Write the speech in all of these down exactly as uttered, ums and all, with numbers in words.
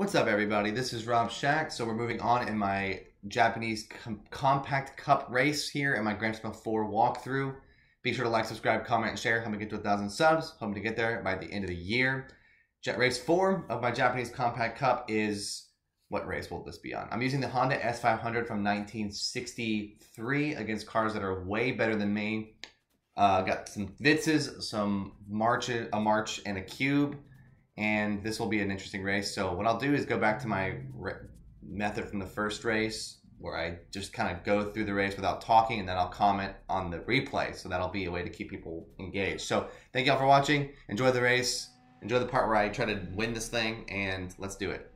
What's up, everybody? This is Rob Shack. So we're moving on in my Japanese com Compact Cup race here and my Grand Spa four walkthrough. Be sure to like, subscribe, comment, and share. Help me get to a thousand subs. Hoping to get there by the end of the year. Jet race four of my Japanese Compact Cup is... What race will this be on? I'm using the Honda S five hundred from nineteen sixty-three against cars that are way better than me. Uh, got some Vitzes, some March, a March, and a Cube. And this will be an interesting race. So what I'll do is go back to my method from the first race, where I just kind of go through the race without talking, and then I'll comment on the replay. So that'll be a way to keep people engaged. So thank y'all for watching. Enjoy the race. Enjoy the part where I try to win this thing, and let's do it.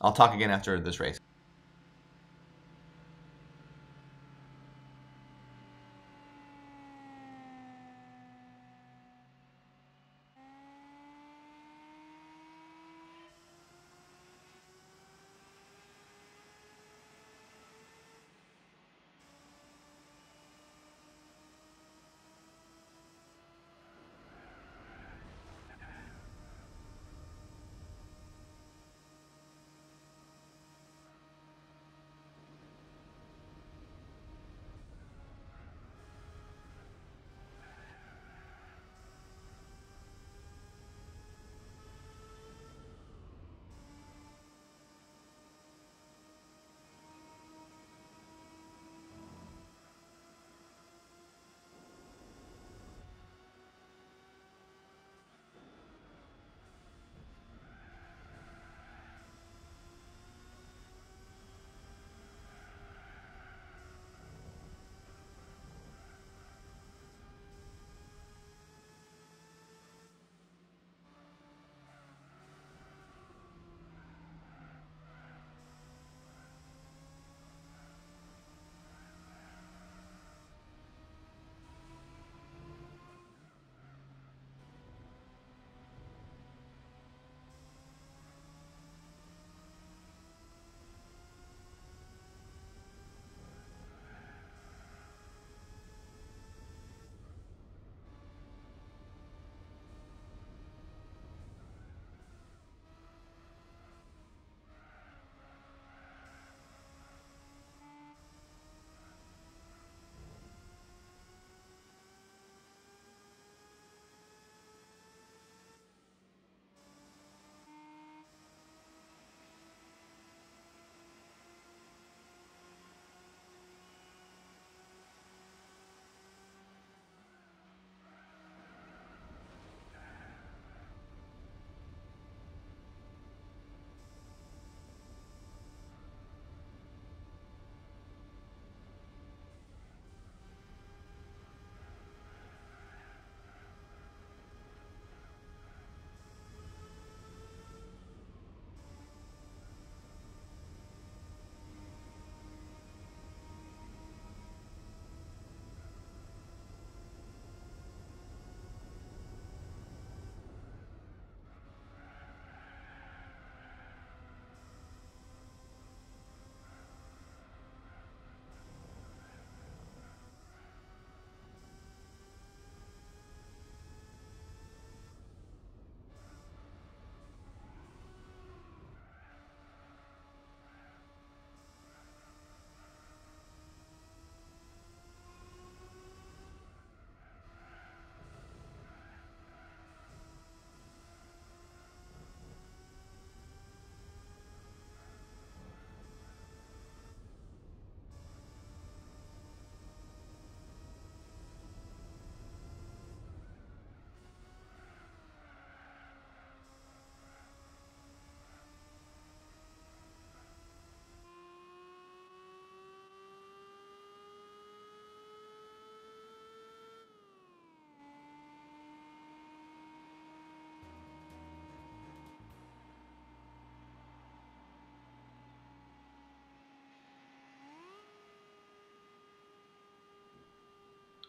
I'll talk again after this race.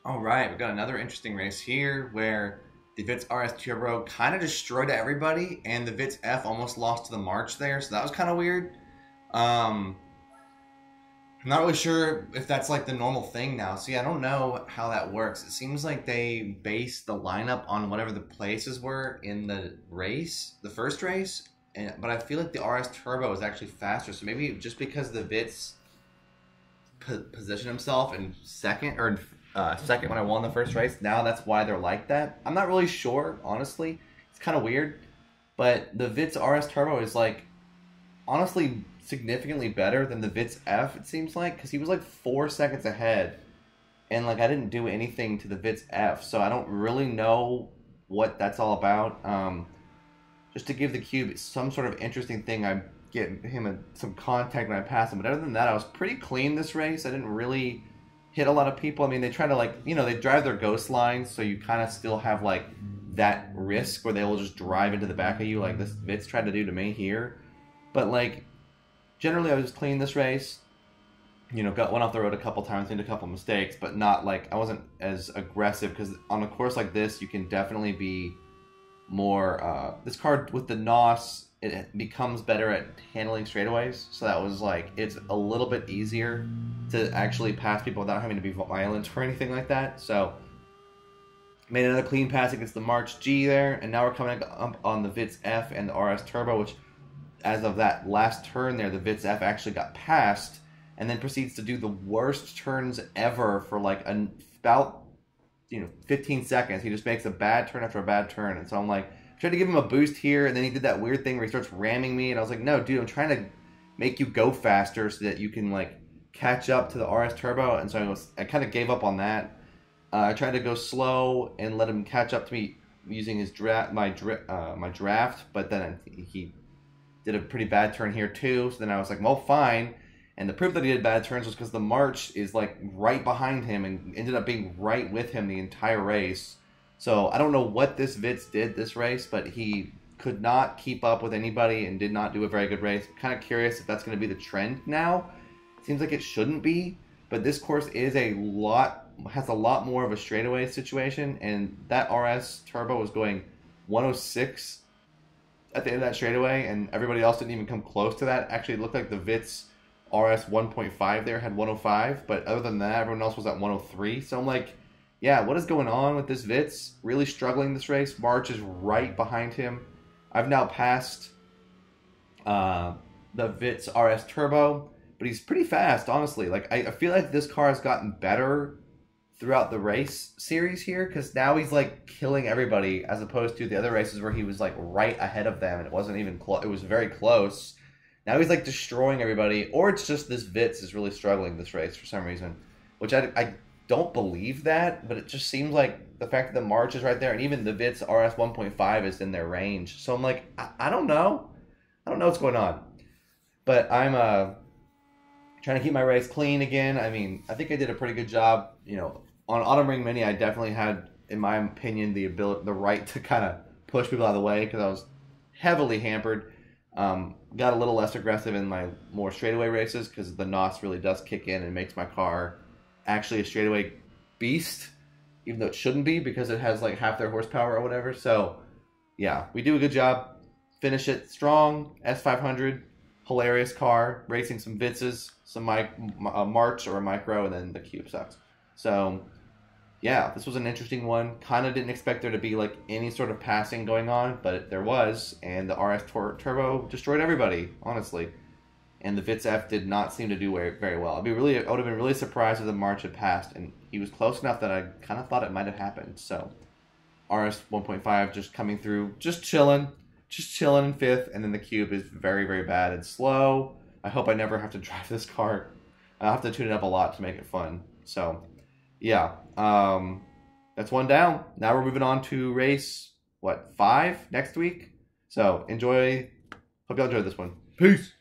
All right, we've got another interesting race here where the Vitz R S Turbo kind of destroyed everybody, and the Vitz F almost lost to the March there, so that was kind of weird. Um, I'm not really sure if that's like the normal thing now. See, I don't know how that works. It seems like they based the lineup on whatever the places were in the race, the first race, And but I feel like the R S Turbo is actually faster. So maybe just because the Vitz po positioned himself in second or uh, second when I won the first race, now that's why they're like that. I'm not really sure, honestly. It's kind of weird. But the Vitz R S Turbo is like honestly significantly better than the Vitz F, it seems like, because he was like four seconds ahead. And like I didn't do anything to the Vitz F, so I don't really know what that's all about. Um, just to give the Cube some sort of interesting thing, I get him a, some contact when I pass him. But other than that, I was pretty clean this race. I didn't really hit a lot of people. I mean, they try to like, you know, they drive their ghost lines, so you kind of still have like that risk where they will just drive into the back of you, like this Vitz tried to do to me here. But like, generally, I was clean this race. You know, got went off the road a couple times, made a couple mistakes, but not like I wasn't as aggressive, because on a course like this, you can definitely be more. Uh, this car with the N O S, it becomes better at handling straightaways, so that was like it's a little bit easier to actually pass people without having to be violent or anything like that. So made another clean pass against the March G there, and now we're coming up on the Vitz F and the R S Turbo, which as of that last turn there, the Vitz F actually got passed. And then proceeds to do the worst turns ever for like an, about you know fifteen seconds. He just makes a bad turn after a bad turn. And so I'm like, I tried to give him a boost here, and then he did that weird thing where he starts ramming me. And I was like, no, dude, I'm trying to make you go faster so that you can like catch up to the R S Turbo. And so I was, I kind of gave up on that. Uh, I tried to go slow and let him catch up to me using his draft, my dra uh, my draft. But then he did a pretty bad turn here too. So then I was like, well, fine. And the proof that he did bad turns was because the March is like right behind him and ended up being right with him the entire race. So I don't know what this Vitz did this race, but he could not keep up with anybody and did not do a very good race. I'm kind of curious if that's going to be the trend now. It seems like it shouldn't be, but this course is a lot, has a lot more of a straightaway situation. And that R S Turbo was going one oh six at the end of that straightaway, and everybody else didn't even come close to that. Actually, it looked like the Vitz R S one point five there had one oh five, but other than that, everyone else was at one oh three. So I'm like, yeah, what is going on with this Vitz? Really struggling this race. March is right behind him. I've now passed uh, the Vitz R S Turbo, but he's pretty fast, honestly. Like I, I feel like this car has gotten better throughout the race series here, because now he's like killing everybody, as opposed to the other races where he was like right ahead of them and it wasn't even close. It was very close. Now he's like destroying everybody, or it's just this Vitz is really struggling this race for some reason, which I, I don't believe that, but it just seems like the fact that the March is right there, and even the Vitz R S one point five is in their range. So I'm like, I, I don't know. I don't know what's going on. But I'm uh, trying to keep my race clean again. I mean, I think I did a pretty good job. You know, on Autumn Ring Mini, I definitely had, in my opinion, the ability, the right to kind of push people out of the way, because I was heavily hampered. Um, got a little less aggressive in my more straightaway races, because the N O S really does kick in and makes my car actually a straightaway beast, even though it shouldn't be, because it has like half their horsepower or whatever. So yeah, we do a good job. Finish it strong. S five hundred, hilarious car, racing some Vitzes, some mic uh, March or a micro, and then the Cube sucks. So yeah, this was an interesting one. Kind of didn't expect there to be like any sort of passing going on, but there was, and the R S Turbo destroyed everybody, honestly. And the Vitz F did not seem to do very well. I'd be really, I would have been really surprised if the March had passed, and he was close enough that I kind of thought it might have happened. So R S one point five just coming through, just chilling, just chilling in fifth, and then the Cube is very, very bad and slow. I hope I never have to drive this car. I'll have to tune it up a lot to make it fun. So yeah, um, that's one down. Now we're moving on to race, what, five next week? So enjoy. Hope y'all enjoyed this one. Peace.